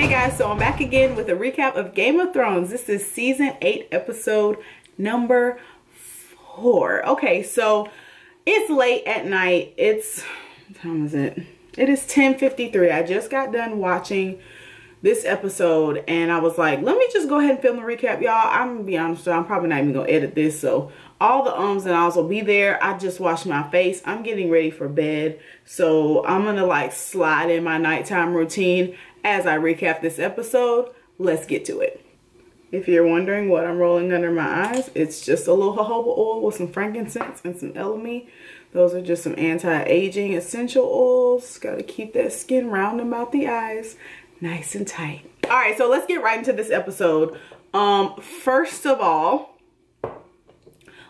Hey guys, so I'm back again with a recap of Game of Thrones. This is season 8, episode number 4. Okay, so it's late at night. It's, what time is it? It is 10:53. I just got done watching this episode and I was like, let me just go ahead and film the recap, y'all. I'm gonna be honest, I'm probably not even gonna edit this, so all the and alls will be there. I just washed my face. I'm getting ready for bed, so I'm gonna like slide in my nighttime routine as I recap this episode. Let's get to it. If you're wondering what I'm rolling under my eyes, it's just a little jojoba oil with some frankincense and some elemi. Those are just some anti-aging essential oils. Gotta keep that skin round about the eyes, nice and tight. All right, so let's get right into this episode. First of all,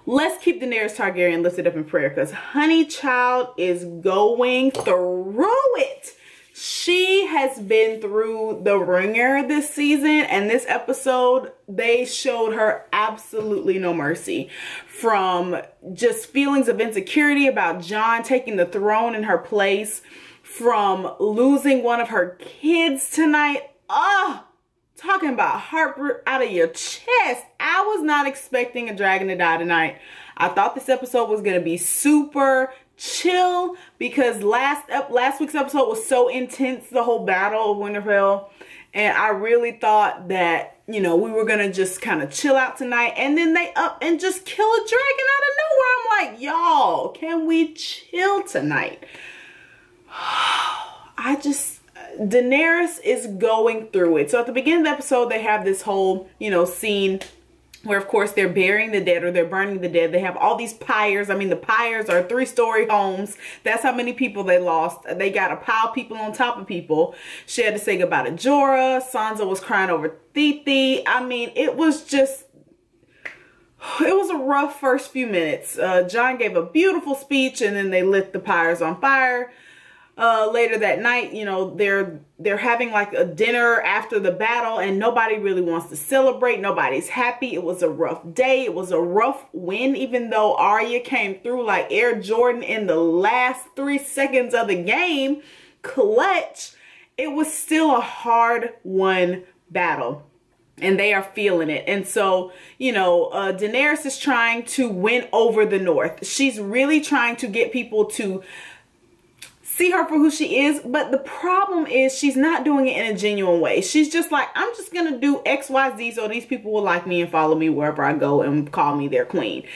let's keep Daenerys Targaryen lifted up in prayer, because honey child is going through it. She has been through the ringer this season, and this episode, they showed her absolutely no mercy. From just feelings of insecurity about Jon taking the throne in her place, from losing one of her kids tonight. Oh, talking about heartbreak out of your chest. I was not expecting a dragon to die tonight. I thought this episode was going to be super chill, because last week's episode was so intense, the whole battle of Winterfell, and I really thought that, you know, we were gonna just kind of chill out tonight, and then they up and just kill a dragon out of nowhere. I'm like, y'all, can we chill tonight? I just, Daenerys is going through it. So at the beginning of the episode, they have this whole, you know, scene where, of course, they're burying the dead, or they're burning the dead. They have all these pyres. I mean, the pyres are 3-story homes. That's how many people they lost. They got to pile people on top of people. She had to say goodbye to Jorah. Sansa was crying over Titi. I mean, it was just, it was a rough first few minutes. Jon gave a beautiful speech, and then they lit the pyres on fire. Later that night, you know, they're having like a dinner after the battle, and nobody really wants to celebrate. Nobody's happy. It was a rough day. It was a rough win, even though Arya came through like Air Jordan in the last 3 seconds of the game. Clutch. It was still a hard won battle, and they are feeling it. And so, you know, Daenerys is trying to win over the North. She's really trying to get people to see her for who she is, but the problem is she's not doing it in a genuine way. She's just like, I'm just gonna do XYZ so these people will like me and follow me wherever I go and call me their queen.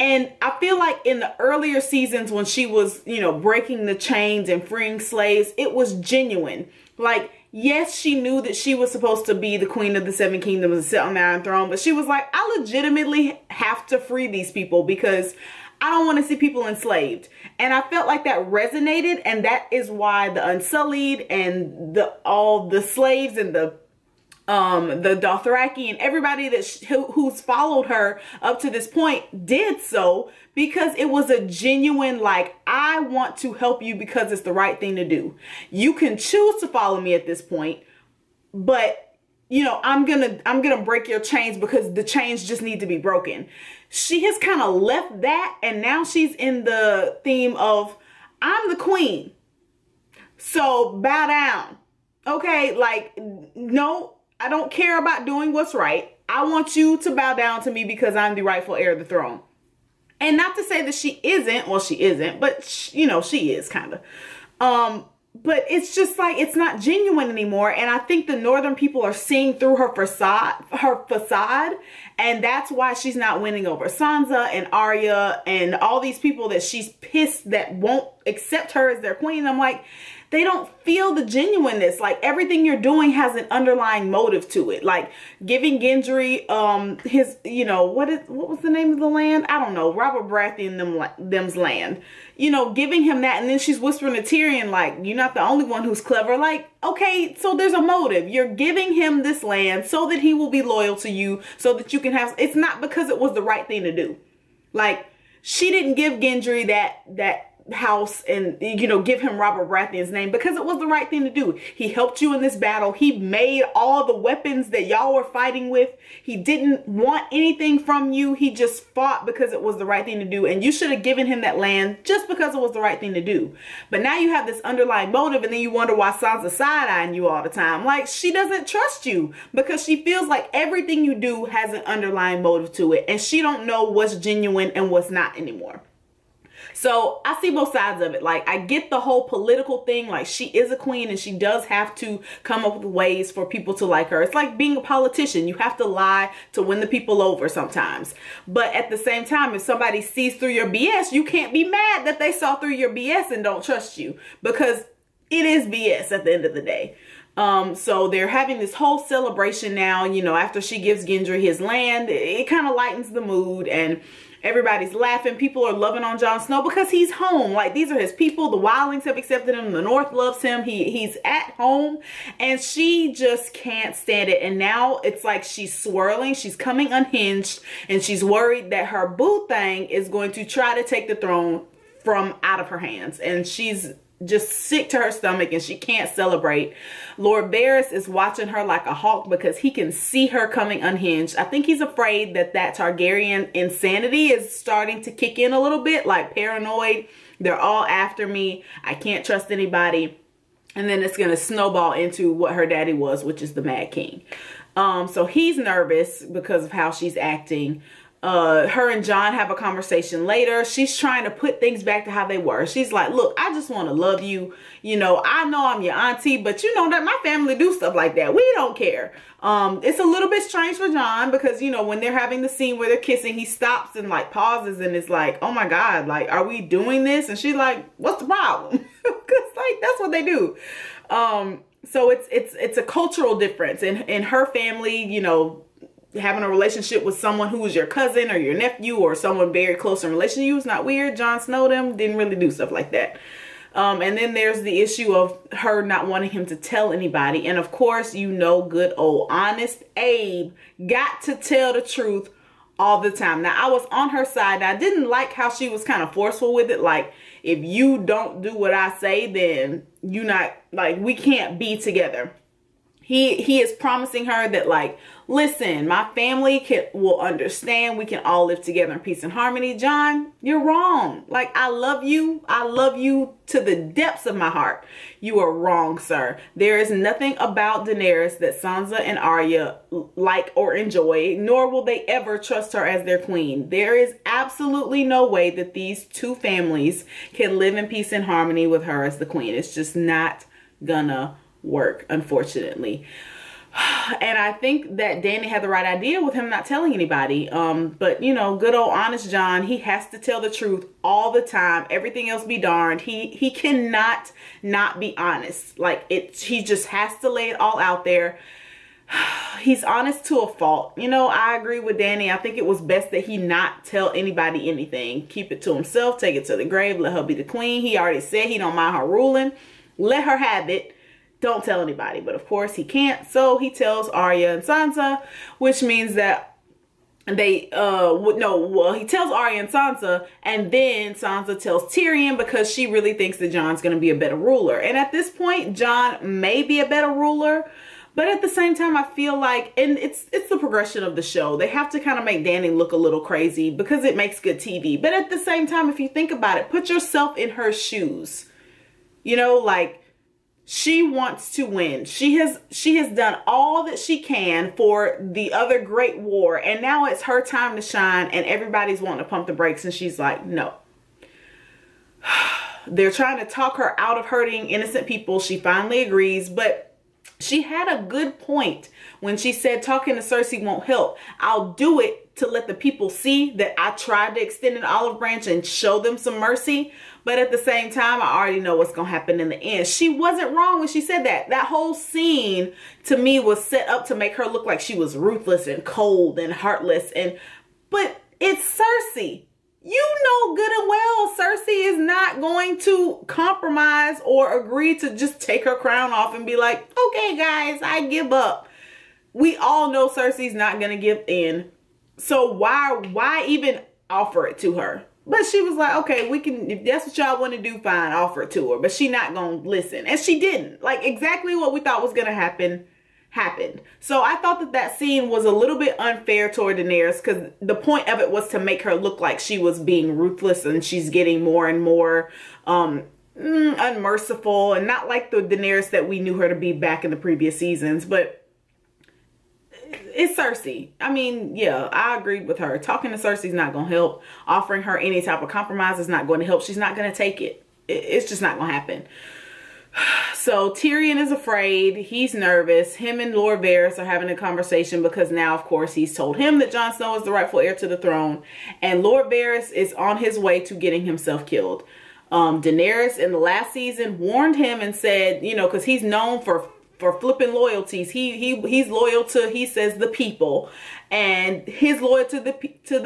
And I feel like in the earlier seasons when she was, you know, breaking the chains and freeing slaves, it was genuine. Like, yes, she knew that she was supposed to be the queen of the 7 kingdoms and sit on the Iron Throne, but she was like, I legitimately have to free these people because I don't want to see people enslaved. And I felt like that resonated, and that is why the Unsullied and all the slaves and the Dothraki and everybody that who's followed her up to this point did so, because it was a genuine like, I want to help you because it's the right thing to do. You can choose to follow me at this point, but you know, I'm gonna break your chains because the chains just need to be broken. She has kind of left that, and now she's in the theme of, I'm the queen, so bow down. Okay, like, no, I don't care about doing what's right. I want you to bow down to me because I'm the rightful heir of the throne. And not to say that she isn't, well, she isn't, but you know, she is kind of. But it's just like, it's not genuine anymore. And I think the northern people are seeing through her facade. And that's why she's not winning over Sansa and Arya and all these people that she's pissed that won't accept her as their queen. I'm like, they don't feel the genuineness. Like, everything you're doing has an underlying motive to it. Like giving Gendry his, you know, what was the name of the land? I don't know. Robert Baratheon them's land. You know, giving him that, and then she's whispering to Tyrion like, you're not the only one who's clever. Like, okay, so there's a motive. You're giving him this land so that he will be loyal to you, so that you can have, it's not because it was the right thing to do. Like, she didn't give Gendry that house and, you know, give him Robert Baratheon's name because it was the right thing to do. He helped you in this battle. He made all the weapons that y'all were fighting with. He didn't want anything from you. He just fought because it was the right thing to do. And you should have given him that land just because it was the right thing to do. But now you have this underlying motive and then you wonder why Sansa side-eyeing you all the time. Like, she doesn't trust you because she feels like everything you do has an underlying motive to it. And she don't know what's genuine and what's not anymore. So I see both sides of it. Like, I get the whole political thing. Like, she is a queen and she does have to come up with ways for people to like her. It's like being a politician. You have to lie to win the people over sometimes. But at the same time, if somebody sees through your BS, you can't be mad that they saw through your BS and don't trust you, because it is BS at the end of the day. So they're having this whole celebration now, you know, after she gives Gendry his land. It kind of lightens the mood and everybody's laughing. People are loving on Jon Snow because he's home. Like, these are his people. The wildlings have accepted him. The North loves him. He's at home, and she just can't stand it. And now it's like she's swirling. She's coming unhinged, and she's worried that her boo thing is going to try to take the throne from out of her hands. And she's just sick to her stomach and she can't celebrate. Lord Varys is watching her like a hawk because he can see her coming unhinged. I think he's afraid that that Targaryen insanity is starting to kick in a little bit, like paranoid. They're all after me. I can't trust anybody. And then it's going to snowball into what her daddy was, which is the Mad King. So he's nervous because of how she's acting. Her and John have a conversation later. She's trying to put things back to how they were. She's like, look, I just want to love you. You know, I know I'm your auntie, but you know that my family do stuff like that. We don't care. It's a little bit strange for John because, you know, when they're having the scene where they're kissing, he stops and like pauses and is like, oh my God, like, are we doing this? And she's like, what's the problem? Because like, that's what they do. So it's a cultural difference in her family, you know, having a relationship with someone who is your cousin or your nephew or someone very close in relation to you is not weird. Jon Snow them didn't really do stuff like that. And then there's the issue of her not wanting him to tell anybody. And of course, you know, good old honest Abe got to tell the truth all the time. Now, I was on her side. And I didn't like how she was kind of forceful with it. Like, if you don't do what I say, then you not, like, we can't be together. He is promising her that, like, listen, my family will understand. We can all live together in peace and harmony. John, you're wrong. Like, I love you. I love you to the depths of my heart. You are wrong, sir. There is nothing about Daenerys that Sansa and Arya like or enjoy, nor will they ever trust her as their queen. There is absolutely no way that these two families can live in peace and harmony with her as the queen. It's just not gonna work, unfortunately. And I think that Danny had the right idea with him not telling anybody. But, you know, good old honest John, he has to tell the truth all the time. Everything else be darned. He cannot not be honest. Like, he just has to lay it all out there. He's honest to a fault. You know, I agree with Danny. I think it was best that he not tell anybody anything. Keep it to himself. Take it to the grave. Let her be the queen. He already said he don't mind her ruling. Let her have it. Don't tell anybody, but of course he can't. So he tells Arya and Sansa, which means that they, he tells Arya and Sansa, and then Sansa tells Tyrion because she really thinks that Jon's going to be a better ruler. And at this point, Jon may be a better ruler, but at the same time, I feel like, and it's the progression of the show. They have to kind of make Dany look a little crazy because it makes good TV. But at the same time, if you think about it, put yourself in her shoes, you know, like, she wants to win. She has done all that she can for the other great war. And now it's her time to shine and everybody's wanting to pump the brakes. And she's like, no. They're trying to talk her out of hurting innocent people. She finally agrees. But she had a good point when she said talking to Cersei won't help. I'll do it to let the people see that I tried to extend an olive branch and show them some mercy. But at the same time, I already know what's going to happen in the end. She wasn't wrong when she said that. That whole scene, to me, was set up to make her look like she was ruthless and cold and heartless. But it's Cersei. You know good and well Cersei is not going to compromise or agree to just take her crown off and be like, okay, guys, I give up. We all know Cersei's not going to give in. So why even offer it to her? But she was like, okay, we can, if that's what y'all want to do, fine, offer it to her. But she not going to listen. And she didn't. Like, exactly what we thought was going to happen, happened. So I thought that that scene was a little bit unfair toward Daenerys, because the point of it was to make her look like she was being ruthless, and she's getting more and more unmerciful, and not like the Daenerys that we knew her to be back in the previous seasons. But it's Cersei. I mean, yeah, I agree with her. Talking to Cersei's not going to help. Offering her any type of compromise is not going to help. She's not going to take it. It's just not going to happen. So Tyrion is afraid. He's nervous. Him and Lord Varys are having a conversation because now, of course, he's told him that Jon Snow is the rightful heir to the throne. And Lord Varys is on his way to getting himself killed. Daenerys in the last season warned him and said, you know, because he's known for flipping loyalties. He's loyal to, he says, the people, and his loyalty to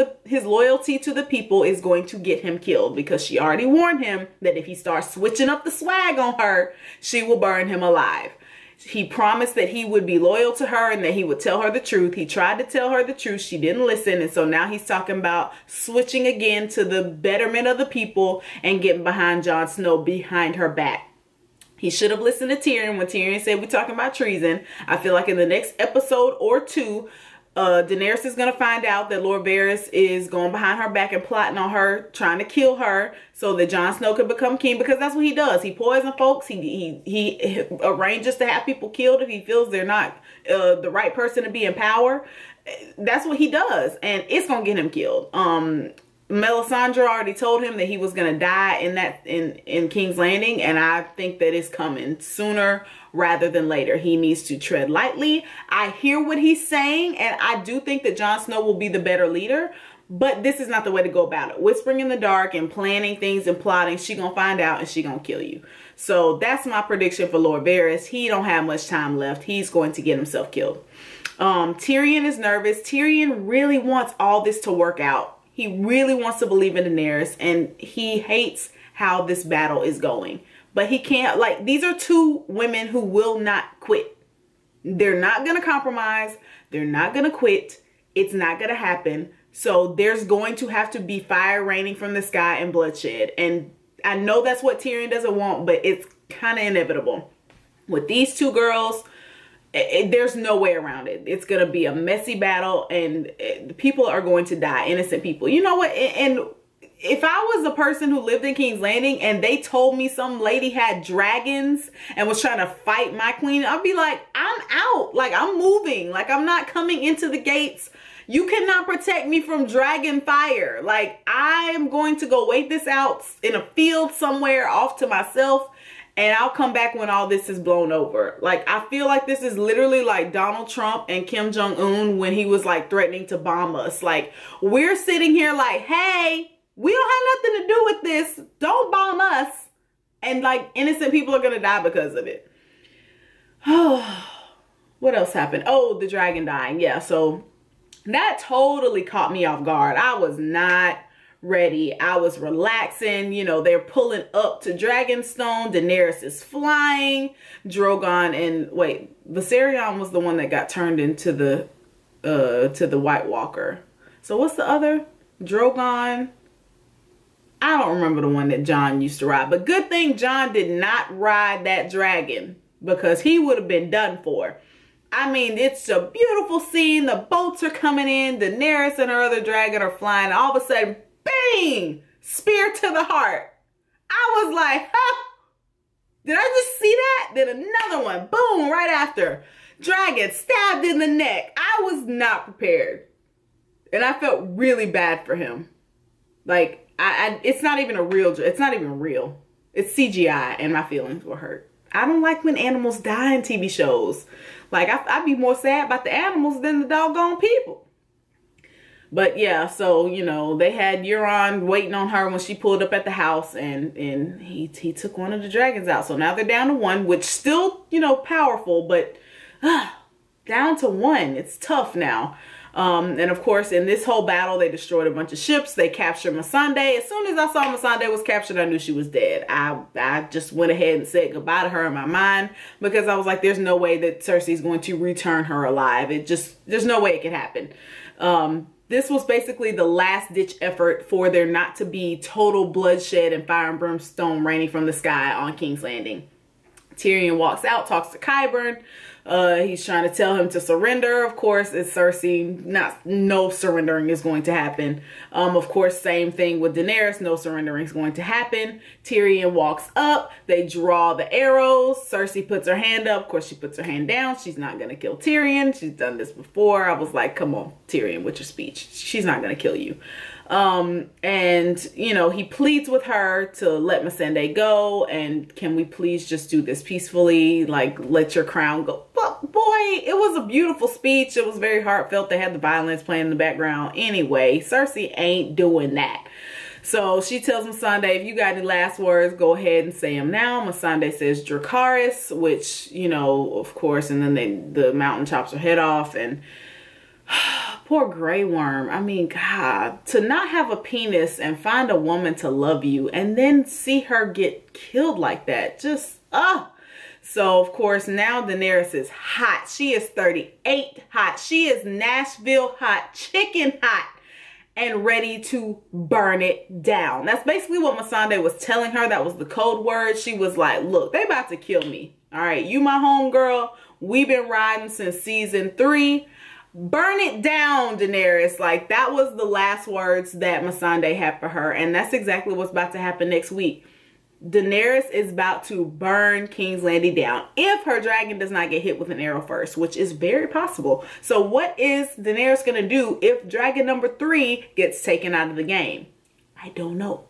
the people is going to get him killed, because she already warned him that if he starts switching up the swag on her, she will burn him alive. He promised that he would be loyal to her and that he would tell her the truth. He tried to tell her the truth. She didn't listen. And so now he's talking about switching again to the betterment of the people and getting behind Jon Snow behind her back. He should have listened to Tyrion when Tyrion said, we're talking about treason. I feel like in the next episode or two, Daenerys is going to find out that Lord Varys is going behind her back and plotting on her, trying to kill her so that Jon Snow could become king, because that's what he does. He poisons folks. He arranges to have people killed if he feels they're not the right person to be in power. That's what he does. And it's going to get him killed. Melisandre already told him that he was going to die in King's Landing, and I think that it's coming sooner rather than later. He needs to tread lightly. I hear what he's saying, and I do think that Jon Snow will be the better leader, but this is not the way to go about it. Whispering in the dark and planning things and plotting, she gonna find out and she gonna kill you. So that's my prediction for Lord Varys. He don't have much time left. He's going to get himself killed. Tyrion is nervous. Tyrion really wants all this to work out. He really wants to believe in Daenerys, and he hates how this battle is going. But he can't, like, these are two women who will not quit. They're not going to compromise. They're not going to quit. It's not going to happen. So there's going to have to be fire raining from the sky and bloodshed. And I know that's what Tyrion doesn't want, but it's kind of inevitable. With these two girls, there's no way around it. It's going to be a messy battle, and people are going to die. Innocent people. You know what? And if I was a person who lived in King's Landing and they told me some lady had dragons and was trying to fight my queen, I'd be like, I'm out. Like, I'm moving. Like, I'm not coming into the gates. You cannot protect me from dragon fire. Like, I'm going to go wait this out in a field somewhere off to myself. And I'll come back when all this is blown over. Like, I feel like this is literally like Donald Trump and Kim Jong-un when he was like threatening to bomb us. Like, we're sitting here like, hey, we don't have nothing to do with this. Don't bomb us. And like, innocent people are going to die because of it. Oh, what else happened? Oh, the dragon dying. Yeah, so that totally caught me off guard. I was not ready. I was relaxing. You know, they're pulling up to Dragonstone. Daenerys is flying. Drogon and Viserion was the one that got turned into the to the White Walker. So what's the other? Drogon. I don't remember the one that Jon used to ride, but good thing Jon did not ride that dragon, because he would have been done for. I mean, it's a beautiful scene. The boats are coming in. Daenerys and her other dragon are flying. All of a sudden, bang! Spear to the heart. I was like, huh? Did I just see that? Then another one. Boom! Right after. Dragon stabbed in the neck. I was not prepared. And I felt really bad for him. Like, it's not even a real, it's not even real. It's CGI, and my feelings were hurt. I don't like when animals die in TV shows. Like, I'd be more sad about the animals than the doggone people. But yeah, so, you know, they had Euron waiting on her when she pulled up at the house, and he took one of the dragons out. So now they're down to one, which still, you know, powerful, but down to one. It's tough now. And of course, in this whole battle, they destroyed a bunch of ships. They captured Missandei. As soon as I saw Missandei was captured, I knew she was dead. I just went ahead and said goodbye to her in my mind, because I was like, there's no way that Cersei's going to return her alive. It just, there's no way it could happen. This was basically the last-ditch effort for there not to be total bloodshed and fire and brimstone raining from the sky on King's Landing. Tyrion walks out, talks to Qyburn. He's trying to tell him to surrender. Of course, it's Cersei. No surrendering is going to happen. Of course, same thing with Daenerys. No surrendering is going to happen. Tyrion walks up. They draw the arrows. Cersei puts her hand up. Of course, she puts her hand down. She's not going to kill Tyrion. She's done this before. I was like, come on, Tyrion, with your speech. She's not going to kill you. And you know, he pleads with her to let Missandei go, and can we please just do this peacefully, like let your crown go. But boy, it was a beautiful speech. It was very heartfelt. They had the violins playing in the background. Anyway, Cersei ain't doing that. So she tells Missandei, if you got any last words, go ahead and say them now. Missandei says Dracarys, which, you know, of course, and then the mountain chops her head off. And poor Grey Worm. I mean, God, to not have a penis and find a woman to love you and then see her get killed like that. Just, So, of course, now Daenerys is hot. She is 38 hot. She is Nashville hot, chicken hot, and ready to burn it down. That's basically what Missandei was telling her. That was the code word. She was like, look, they about to kill me. All right, you my homegirl. We've been riding since season 3. Burn it down, Daenerys. Like, that was the last words that Missandei had for her, and that's exactly what's about to happen next week. Daenerys is about to burn King's Landing down if her dragon does not get hit with an arrow first, which is very possible. So what is Daenerys gonna do if dragon number 3 gets taken out of the game? I don't know.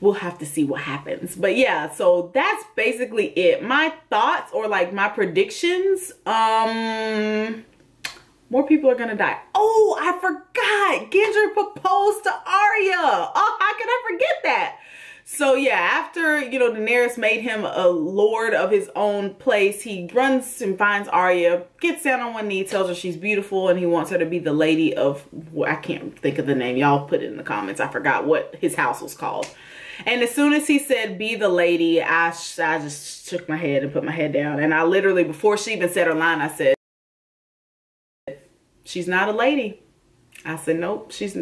We'll have to see what happens. But yeah, so that's basically it. My thoughts, or like my predictions, more people are gonna die. Oh, I forgot. Gendry proposed to Arya. Oh, how could I forget that? So yeah, after, you know, Daenerys made him a lord of his own place, he runs and finds Arya, gets down on one knee, tells her she's beautiful, and he wants her to be the lady of, well, I can't think of the name. Y'all put it in the comments. I forgot what his house was called. And as soon as he said, be the lady, I just shook my head and put my head down. And I literally, before she even said her line, I said, she's not a lady. I said, nope, she's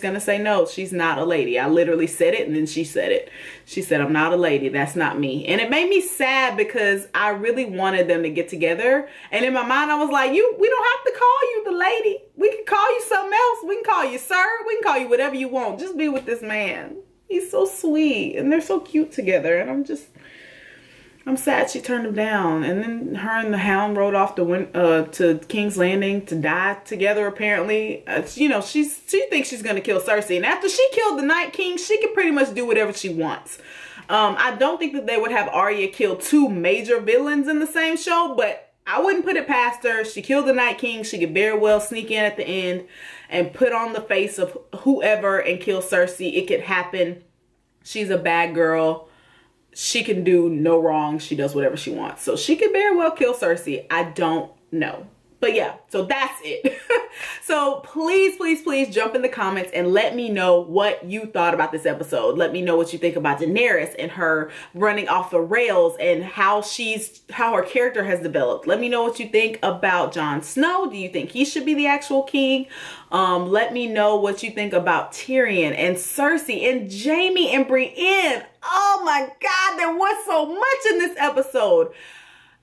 gonna say no, she's not a lady. I literally said it, and then she said it. She said, I'm not a lady, that's not me. And it made me sad because I really wanted them to get together. And in my mind, I was like, we don't have to call you the lady. We can call you something else. We can call you sir. We can call you whatever you want. Just be with this man. He's so sweet, and they're so cute together. And I'm sad she turned him down. And then her and the Hound rode off to King's Landing to die together, apparently. You know, she thinks she's going to kill Cersei. And after she killed the Night King, she can pretty much do whatever she wants. I don't think that they would have Arya kill 2 major villains in the same show, but I wouldn't put it past her. She killed the Night King. She could very well sneak in at the end and put on the face of whoever and kill Cersei. It could happen. She's a bad girl. She can do no wrong. She does whatever she wants. So she could very well kill Cersei. I don't know. But yeah, so that's it. So please, please, please jump in the comments and let me know what you thought about this episode. Let me know what you think about Daenerys and her running off the rails and how her character has developed. Let me know what you think about Jon Snow. Do you think he should be the actual king? Let me know what you think about Tyrion and Cersei and Jaime and Brienne. Oh my God, there was so much in this episode.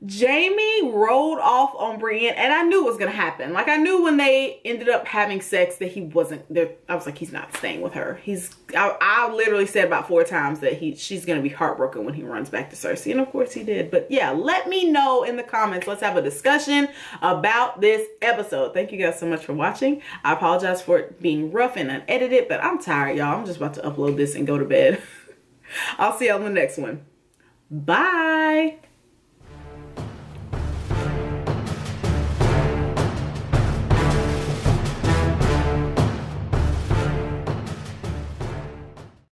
Jaime rode off on Brienne, and I knew it was gonna happen. Like, I knew when they ended up having sex that he wasn't there. I was like, he's not staying with her. I literally said about 4 times that she's gonna be heartbroken when he runs back to Cersei, and of course he did. But yeah, let me know in the comments. Let's have a discussion about this episode. Thank you guys so much for watching. I apologize for it being rough and unedited, but I'm tired, y'all. I'm just about to upload this and go to bed. I'll see y'all in the next one. Bye.